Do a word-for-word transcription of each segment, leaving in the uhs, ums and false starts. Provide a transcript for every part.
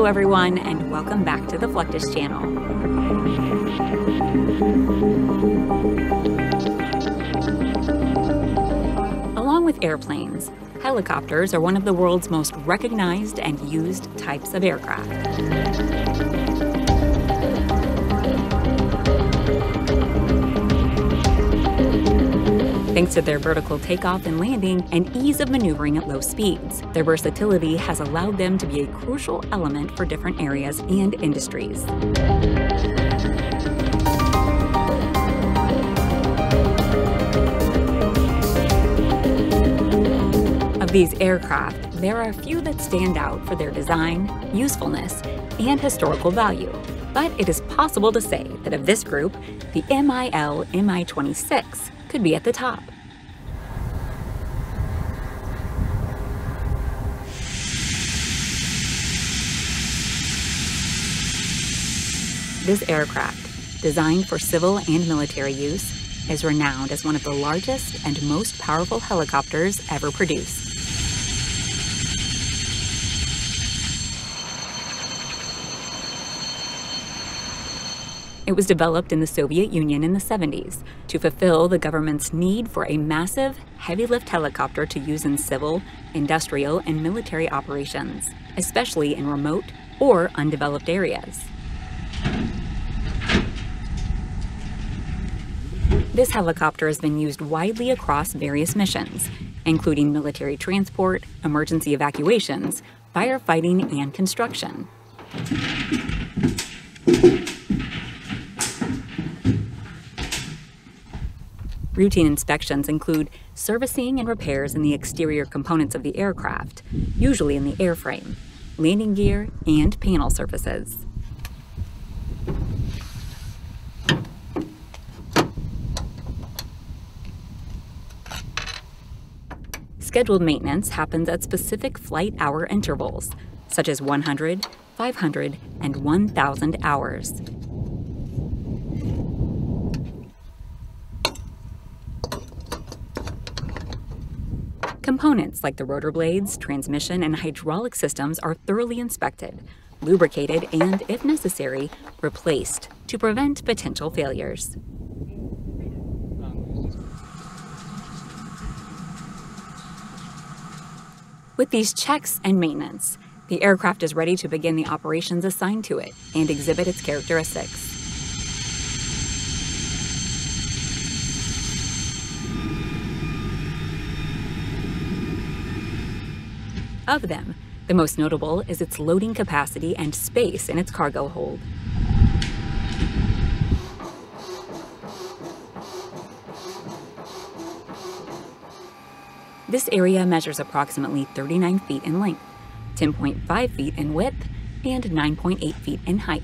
Hello everyone, and welcome back to the Fluctus Channel. Along with airplanes, helicopters are one of the world's most recognized and used types of aircraft. Thanks to their vertical takeoff and landing and ease of maneuvering at low speeds, their versatility has allowed them to be a crucial element for different areas and industries. Of these aircraft, there are a few that stand out for their design, usefulness, and historical value. But it is possible to say that of this group, the M I L Mi twenty-six could be at the top. This aircraft, designed for civil and military use, is renowned as one of the largest and most powerful helicopters ever produced. It was developed in the Soviet Union in the seventies to fulfill the government's need for a massive, heavy-lift helicopter to use in civil, industrial, and military operations, especially in remote or undeveloped areas. This helicopter has been used widely across various missions, including military transport, emergency evacuations, firefighting, and construction. Routine inspections include servicing and repairs in the exterior components of the aircraft, usually in the airframe, landing gear, and panel surfaces. Scheduled maintenance happens at specific flight hour intervals, such as one hundred, five hundred, and one thousand hours. Components like the rotor blades, transmission, and hydraulic systems are thoroughly inspected, lubricated, and, if necessary, replaced to prevent potential failures. With these checks and maintenance, the aircraft is ready to begin the operations assigned to it and exhibit its characteristics. Of them, the most notable is its loading capacity and space in its cargo hold. This area measures approximately thirty-nine feet in length, ten point five feet in width, and nine point eight feet in height.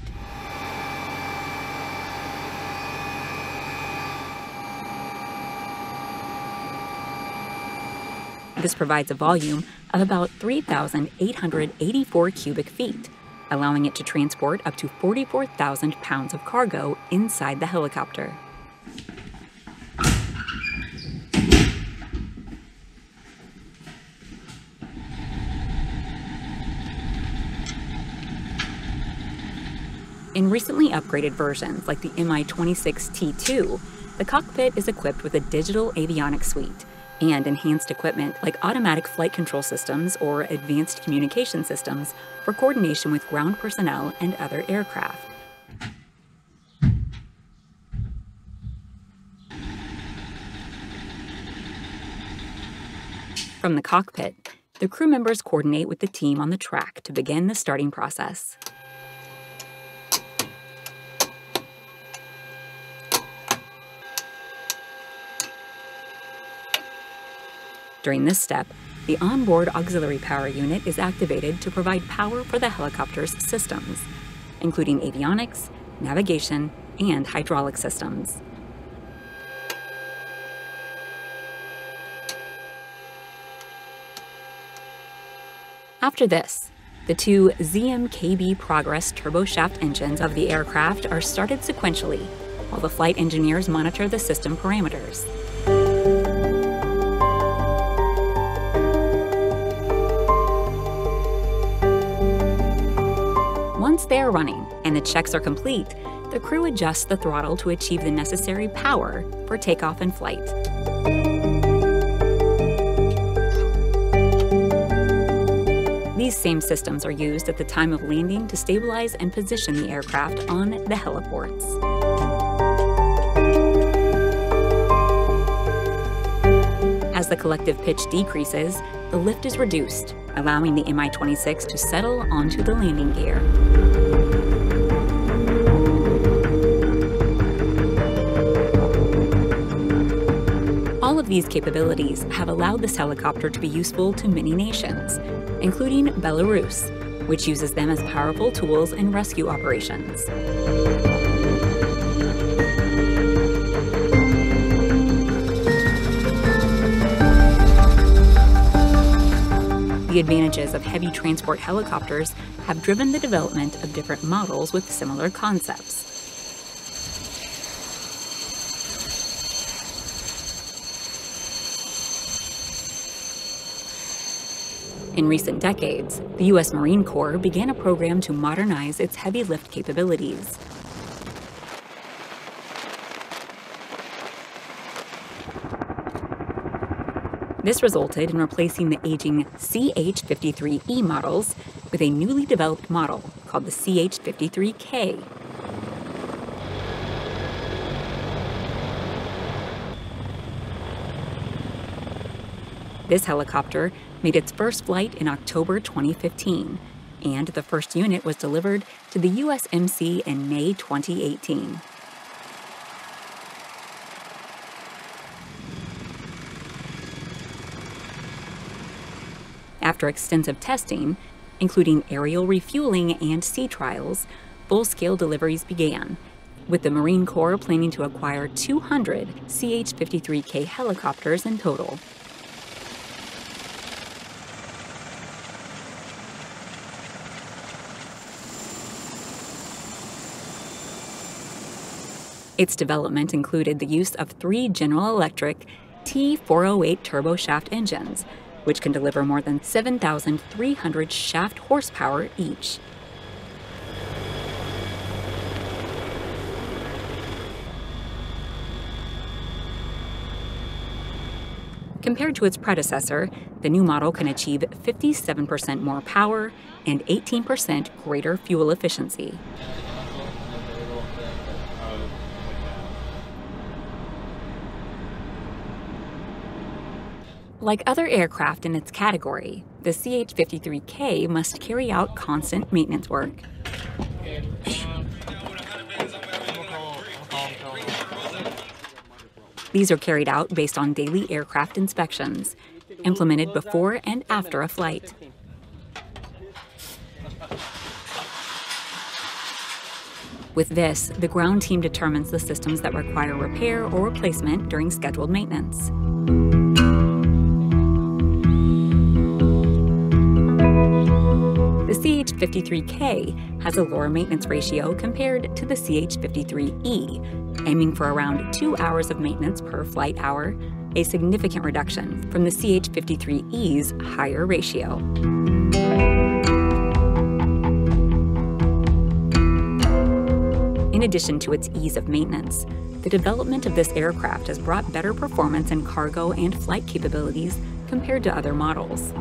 This provides a volume of about three thousand eight hundred eighty-four cubic feet, allowing it to transport up to forty-four thousand pounds of cargo inside the helicopter. In recently upgraded versions like the Mi twenty-six T two, the cockpit is equipped with a digital avionics suite and enhanced equipment like automatic flight control systems or advanced communication systems for coordination with ground personnel and other aircraft. From the cockpit, the crew members coordinate with the team on the track to begin the starting process. During this step, the onboard auxiliary power unit is activated to provide power for the helicopter's systems, including avionics, navigation, and hydraulic systems. After this, the two Z M K B Progress turboshaft engines of the aircraft are started sequentially, while the flight engineers monitor the system parameters. Once they're running and the checks are complete, the crew adjusts the throttle to achieve the necessary power for takeoff and flight. These same systems are used at the time of landing to stabilize and position the aircraft on the heliports. As the collective pitch decreases, the lift is reduced, allowing the M I twenty-six to settle onto the landing gear. All of these capabilities have allowed this helicopter to be useful to many nations, including Belarus, which uses them as powerful tools in rescue operations. The advantages of heavy transport helicopters have driven the development of different models with similar concepts. In recent decades, the U S Marine Corps began a program to modernize its heavy lift capabilities. This resulted in replacing the aging C H fifty-three E models with a newly developed model called the C H fifty-three K. This helicopter made its first flight in October twenty fifteen, and the first unit was delivered to the U S M C in May twenty eighteen. After extensive testing, including aerial refueling and sea trials, full-scale deliveries began, with the Marine Corps planning to acquire two hundred C H fifty-three K helicopters in total. Its development included the use of three General Electric T four oh eight turboshaft engines, which can deliver more than seven thousand three hundred shaft horsepower each. Compared to its predecessor, the new model can achieve fifty-seven percent more power and eighteen percent greater fuel efficiency. Like other aircraft in its category, the C H fifty-three K must carry out constant maintenance work. These are carried out based on daily aircraft inspections, implemented before and after a flight. With this, the ground team determines the systems that require repair or replacement during scheduled maintenance. The C H fifty-three K has a lower maintenance ratio compared to the C H fifty-three E, aiming for around two hours of maintenance per flight hour, a significant reduction from the C H fifty-three E's higher ratio. In addition to its ease of maintenance, the development of this aircraft has brought better performance in cargo and flight capabilities compared to other models.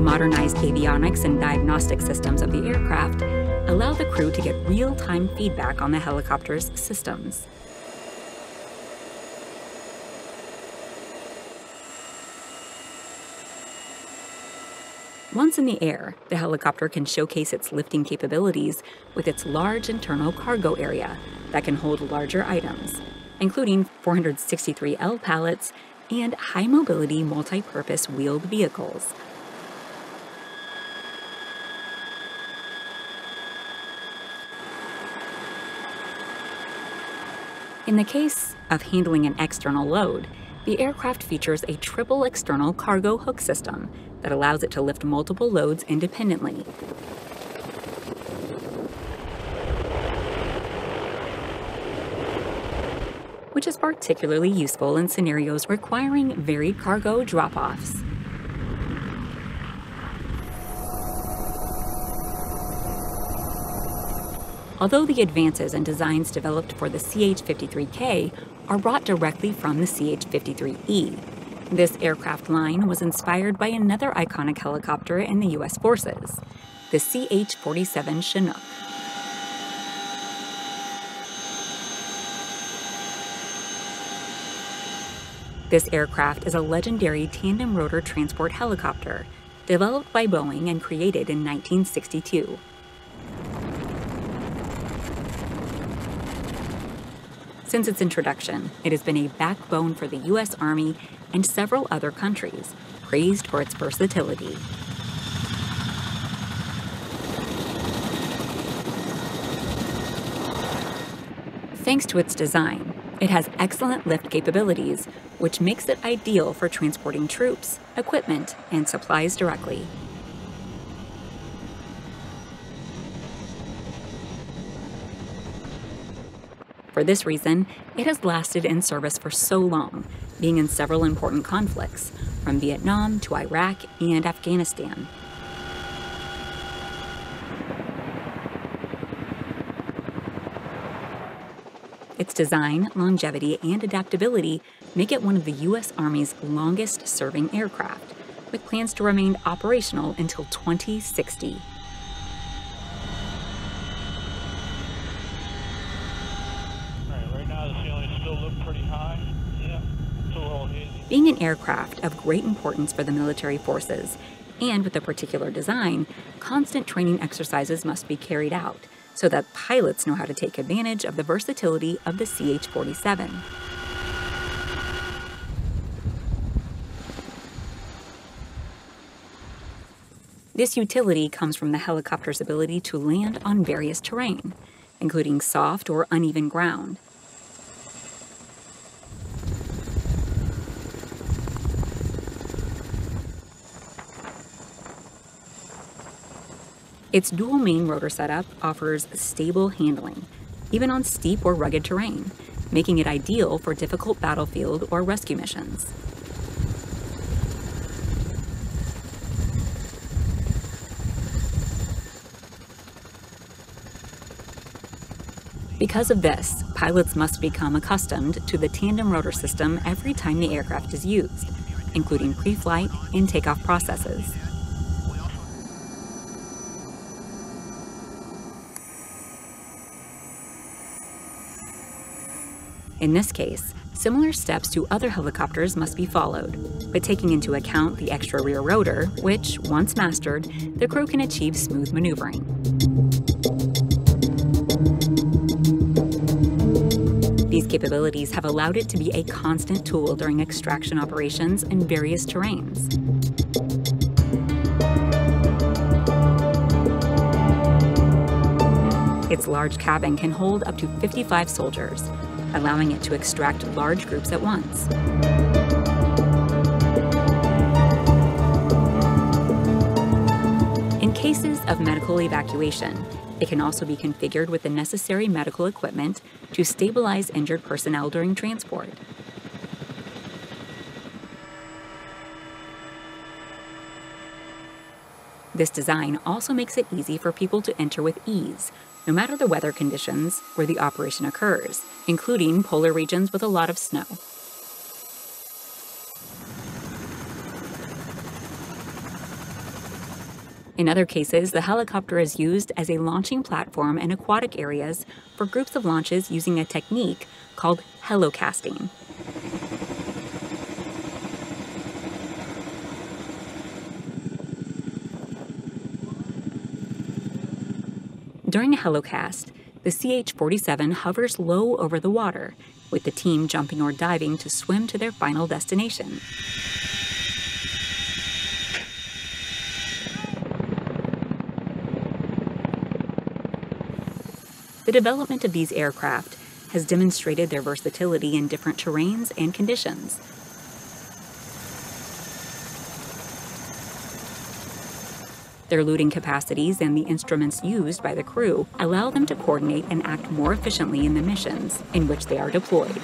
Modernized avionics and diagnostic systems of the aircraft allow the crew to get real-time feedback on the helicopter's systems. Once in the air, the helicopter can showcase its lifting capabilities with its large internal cargo area that can hold larger items, including four sixty-three L pallets and high-mobility multi-purpose wheeled vehicles. In the case of handling an external load, the aircraft features a triple external cargo hook system that allows it to lift multiple loads independently. which is particularly useful in scenarios requiring varied cargo drop-offs. Although the advances and designs developed for the C H fifty-three K are brought directly from the C H fifty-three E, this aircraft line was inspired by another iconic helicopter in the U S forces, the C H forty-seven Chinook. This aircraft is a legendary tandem rotor transport helicopter developed by Boeing and created in nineteen sixty-two. Since its introduction, it has been a backbone for the U S Army and several other countries, praised for its versatility. Thanks to its design, it has excellent lift capabilities, which makes it ideal for transporting troops, equipment, and supplies directly. For this reason, it has lasted in service for so long, being in several important conflicts, from Vietnam to Iraq and Afghanistan. Its design, longevity, and adaptability make it one of the U S Army's longest-serving aircraft, with plans to remain operational until twenty sixty. Being an aircraft of great importance for the military forces, and with a particular design, constant training exercises must be carried out so that pilots know how to take advantage of the versatility of the C H forty-seven. This utility comes from the helicopter's ability to land on various terrain, including soft or uneven ground. Its dual main rotor setup offers stable handling, even on steep or rugged terrain, making it ideal for difficult battlefield or rescue missions. Because of this, pilots must become accustomed to the tandem rotor system every time the aircraft is used, including pre-flight and takeoff processes. In this case, similar steps to other helicopters must be followed, but taking into account the extra rear rotor, which, once mastered, the crew can achieve smooth maneuvering. These capabilities have allowed it to be a constant tool during extraction operations in various terrains. Its large cabin can hold up to fifty-five soldiers, allowing it to extract large groups at once. In cases of medical evacuation, it can also be configured with the necessary medical equipment to stabilize injured personnel during transport. This design also makes it easy for people to enter with ease, no matter the weather conditions where the operation occurs, including polar regions with a lot of snow. In other cases, the helicopter is used as a launching platform in aquatic areas for groups of launches using a technique called helocasting. During a helocast, the C H forty-seven hovers low over the water, with the team jumping or diving to swim to their final destination. The development of these aircraft has demonstrated their versatility in different terrains and conditions. Their looting capacities and the instruments used by the crew allow them to coordinate and act more efficiently in the missions in which they are deployed.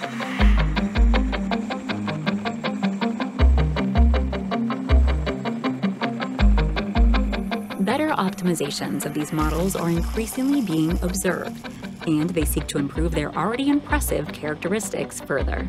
Better optimizations of these models are increasingly being observed, and they seek to improve their already impressive characteristics further.